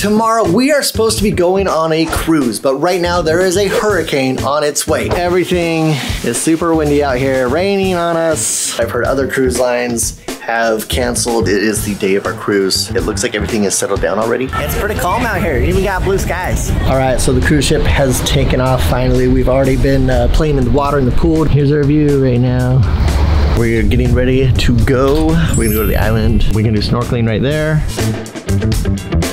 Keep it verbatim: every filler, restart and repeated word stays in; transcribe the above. Tomorrow we are supposed to be going on a cruise, but right now there is a hurricane on its way. Everything is super windy out here, raining on us. I've heard other cruise lines have canceled. It is the day of our cruise. It looks like everything is settled down already. It's pretty calm out here. Even got blue skies. All right, so the cruise ship has taken off finally. We've already been uh, playing in the water in the pool. Here's our view right now. We're getting ready to go. We're gonna go to the island. We can do snorkeling right there.